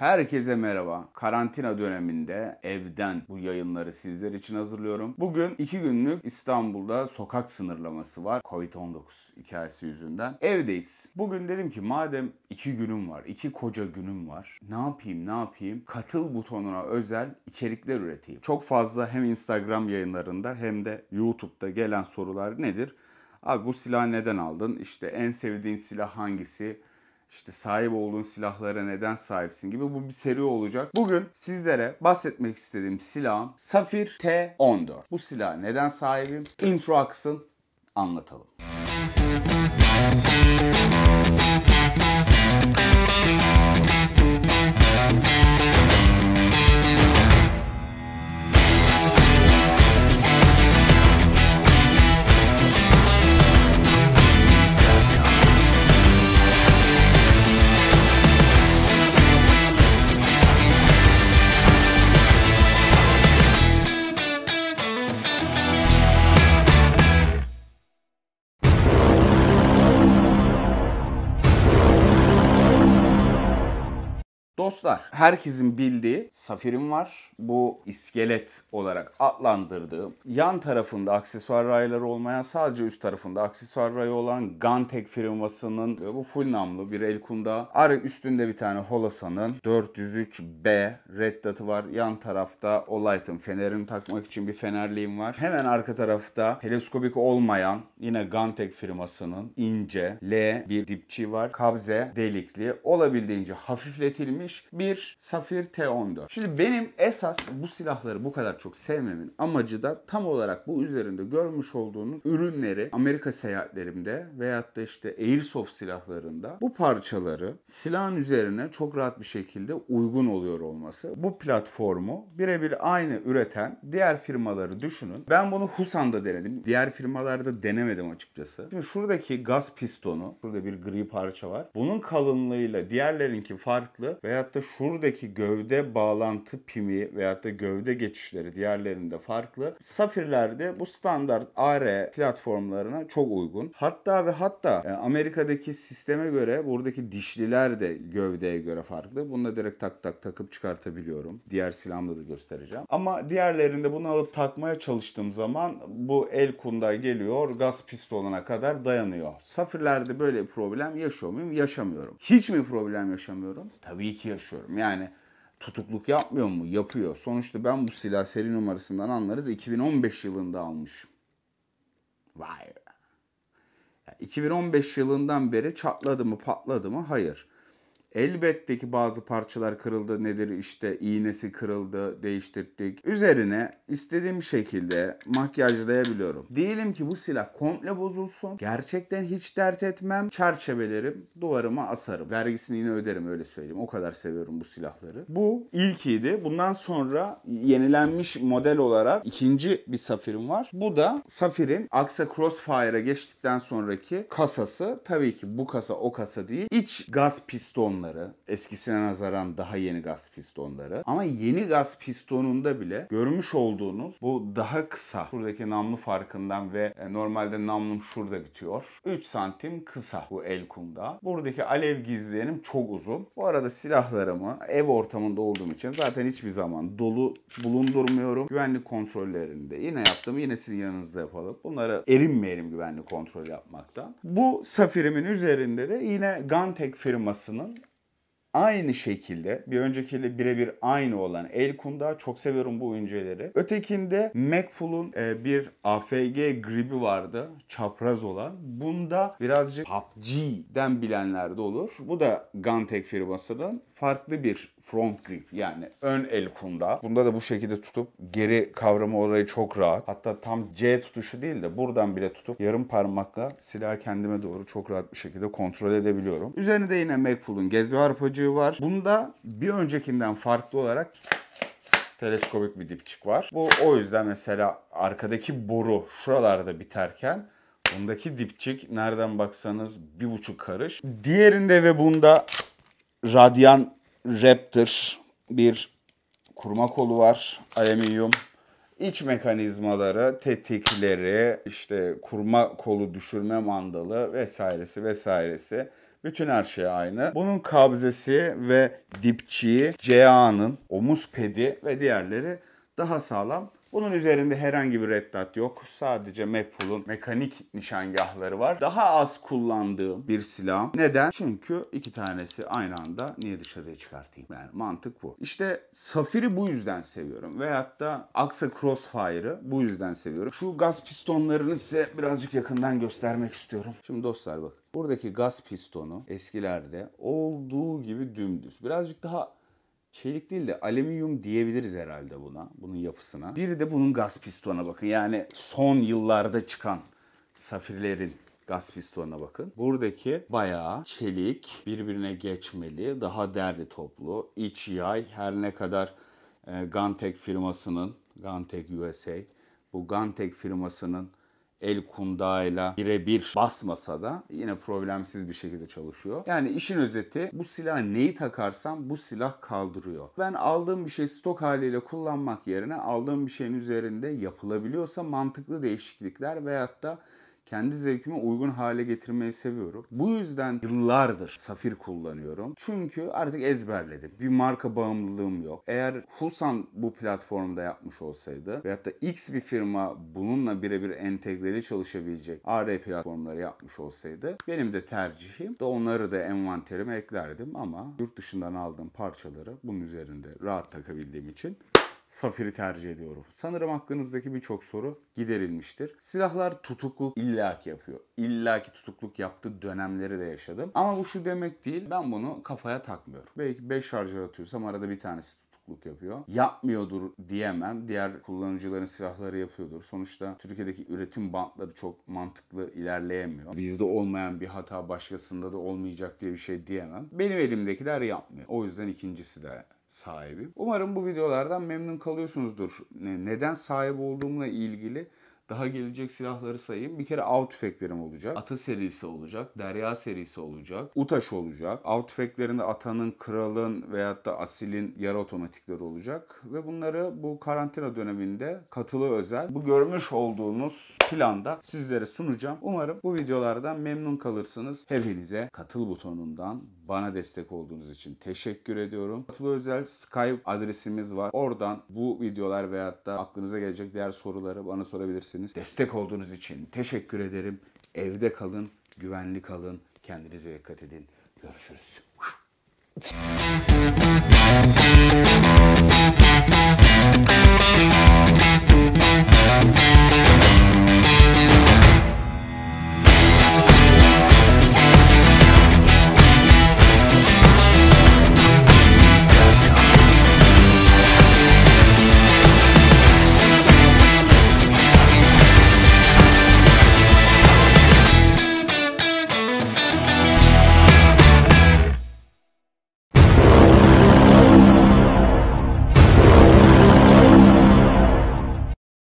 Herkese merhaba. Karantina döneminde evden bu yayınları sizler için hazırlıyorum. Bugün 2 günlük İstanbul'da sokak sınırlaması var. Covid-19 hikayesi yüzünden. Evdeyiz. Bugün dedim ki madem 2 günüm var, 2 koca günüm var. Ne yapayım? Katıl butonuna özel içerikler üreteyim. Çok fazla hem Instagram yayınlarında hem de YouTube'da gelen sorular nedir? Abi bu silahı neden aldın? İşte en sevdiğin silah hangisi? İşte sahip olduğun silahlara neden sahipsin gibi bu bir seri olacak. Bugün sizlere bahsetmek istediğim silahım Safir T14. Bu silaha neden sahibim? Intro aksın, anlatalım. Dostlar, herkesin bildiği Safir'im var. Bu iskelet olarak adlandırdığım, yan tarafında aksesuar rayları olmayan, sadece üst tarafında aksesuar rayı olan Gantek firmasının bu full namlu bir elkunda. Üstünde bir tane Holosan'ın 403B red dot'u var. Yan tarafta Olight'ın fenerini takmak için bir fenerliğim var. Hemen arka tarafta teleskopik olmayan yine Gantek firmasının ince L bir dipçiği var. Kabze delikli, olabildiğince hafifletilmiş bir Safir T14. Şimdi benim esas bu silahları bu kadar çok sevmemin amacı da tam olarak bu üzerinde görmüş olduğunuz ürünleri Amerika seyahatlerimde veyahut da işte Airsoft silahlarında bu parçaları silahın üzerine çok rahat bir şekilde uygun oluyor olması. Bu platformu birebir aynı üreten diğer firmaları düşünün. Ben bunu HUSAN'da denedim. Diğer firmalarda denemedim açıkçası. Şimdi şuradaki gaz pistonu, şurada bir gri parça var. Bunun kalınlığıyla diğerlerinki farklı veya hatta şuradaki gövde bağlantı pimi veyahut da gövde geçişleri diğerlerinde farklı. Safir'lerde bu standart AR platformlarına çok uygun. Hatta Amerika'daki sisteme göre buradaki dişliler de gövdeye göre farklı. Bunu da direkt takıp çıkartabiliyorum. Diğer silahımda da göstereceğim. Ama diğerlerinde bunu alıp takmaya çalıştığım zaman bu el kunda geliyor, gaz pistoluna kadar dayanıyor. Safir'lerde böyle bir problem yaşıyor muyum? Yaşamıyorum. Hiç mi problem yaşamıyorum? Tabii ki yaşıyorum. Yani tutukluk yapmıyor mu? Yapıyor. Sonuçta ben bu silah seri numarasından anlarız. 2015 yılında almışım. Vay be. Yani 2015 yılından beri çatladı mı patladı mı? Hayır. Elbette ki bazı parçalar kırıldı. Nedir işte, iğnesi kırıldı, değiştirdik. Üzerine istediğim şekilde makyajlayabiliyorum. Diyelim ki bu silah komple bozulsun. Gerçekten hiç dert etmem. Çerçevelerim, duvarıma asarım. Vergisini yine öderim, öyle söyleyeyim. O kadar seviyorum bu silahları. Bu ilkiydi. Bundan sonra yenilenmiş model olarak ikinci bir Safir'im var. Bu da Safir'in Aksa Crossfire'a geçtikten sonraki kasası. Tabii ki bu kasa o kasa değil. İç gaz piston. Eskisine nazaran daha yeni gaz pistonları. Ama yeni gaz pistonunda bile görmüş olduğunuz bu daha kısa. Şuradaki namlu farkından ve normalde namlum şurada bitiyor. 3 santim kısa bu el kumda. Buradaki alev gizleyenim çok uzun. Bu arada silahlarımı ev ortamında olduğum için zaten hiçbir zaman dolu bulundurmuyorum. Güvenlik kontrollerinde yine yaptım. Yine sizin yanınızda yapalım. Bunlara erinmeyelim güvenlik kontrolü yapmaktan. Bu Safir'imin üzerinde de yine Gantek firmasının aynı şekilde bir öncekiyle birebir aynı olan el kunda. Çok seviyorum bu inceleri. Ötekinde McFull'un bir AFG gribi vardı. Çapraz olan. Bunda birazcık PUBG'den bilenler de olur. Bu da Gantek firmasının farklı bir front grip. Yani ön el kunda. Bunda da bu şekilde tutup geri kavrama orayı çok rahat. Hatta tam C tutuşu değil de buradan bile tutup yarım parmakla silahı kendime doğru çok rahat bir şekilde kontrol edebiliyorum. Üzerinde yine McFull'un gezvar pabucu var. Bunda bir öncekinden farklı olarak teleskopik bir dipçik var. Bu o yüzden mesela arkadaki boru şuralarda biterken bundaki dipçik nereden baksanız 1,5 karış. Diğerinde ve bunda Radyan Raptor bir kurma kolu var. Alüminyum. İç mekanizmaları, tetikleri, işte kurma kolu düşürme mandalı vesairesi. Bütün her şey aynı. Bunun kabzesi ve dipçiği, CA'nın, omuz pedi ve diğerleri daha sağlam. Bunun üzerinde herhangi bir reddat yok. Sadece Mepul'un mekanik nişangahları var. Daha az kullandığım bir silah. Neden? Çünkü iki tanesi aynı anda niye dışarıya çıkartayım? Yani mantık bu. İşte Safir'i bu yüzden seviyorum. Veyahut da Aksa Crossfire'ı bu yüzden seviyorum. Şu gaz pistonlarını size birazcık yakından göstermek istiyorum. Şimdi dostlar bakın. Buradaki gaz pistonu eskilerde olduğu gibi dümdüz. Birazcık daha çelik değil de alüminyum diyebiliriz herhalde buna, bunun yapısına. Bir de bunun gaz pistonuna bakın. Yani son yıllarda çıkan Safirlerin gaz pistonuna bakın. Buradaki bayağı çelik, birbirine geçmeli, daha derli toplu, iç yay. Her ne kadar Gantek firmasının, Gantek USA, bu Gantek firmasının el kundağıyla birebir basmasa da yine problemsiz bir şekilde çalışıyor. Yani işin özeti, bu silah neyi takarsam bu silah kaldırıyor. Ben aldığım bir şey stok haliyle kullanmak yerine aldığım bir şeyin üzerinde yapılabiliyorsa mantıklı değişiklikler veyahut da kendi zevkime uygun hale getirmeyi seviyorum. Bu yüzden yıllardır Safir kullanıyorum. Çünkü artık ezberledim. Bir marka bağımlılığım yok. Eğer HUSAN bu platformda yapmış olsaydı veyahut da X bir firma bununla birebir entegreli çalışabilecek AR platformları yapmış olsaydı benim de tercihim de onları da envanterime eklerdim, ama yurt dışından aldığım parçaları bunun üzerinde rahat takabildiğim için Safir'i tercih ediyorum. Sanırım aklınızdaki birçok soru giderilmiştir. Silahlar tutukluk illaki yapıyor. İllaki tutukluk yaptığı dönemleri de yaşadım. Ama bu şu demek değil, ben bunu kafaya takmıyorum. Belki 5 şarjör atıyorsam arada bir tanesi tutukluk yapıyor. Yapmıyordur diyemem. Diğer kullanıcıların silahları yapıyordur. Sonuçta Türkiye'deki üretim bantları çok mantıklı ilerleyemiyor. Bizde olmayan bir hata başkasında da olmayacak diye bir şey diyemem. Benim elimdekiler yapmıyor. O yüzden ikincisi de sahibim. Umarım bu videolardan memnun kalıyorsunuzdur. Neden sahip olduğumla ilgili daha gelecek silahları sayayım. Bir kere av tüfeklerim olacak. Ata serisi olacak. Derya serisi olacak. Utaş olacak. Av tüfeklerinde Atanın, Kralın veyahut da Asil'in yarı otomatikleri olacak. Ve bunları bu karantina döneminde katılı özel bu görmüş olduğunuz planda sizlere sunacağım. Umarım bu videolardan memnun kalırsınız. Hepinize katıl butonundan bana destek olduğunuz için teşekkür ediyorum. Katılı özel Skype adresimiz var. Oradan bu videolar veyahut da aklınıza gelecek diğer soruları bana sorabilirsiniz. Destek olduğunuz için teşekkür ederim. Evde kalın, güvenli kalın, kendinize dikkat edin. Görüşürüz.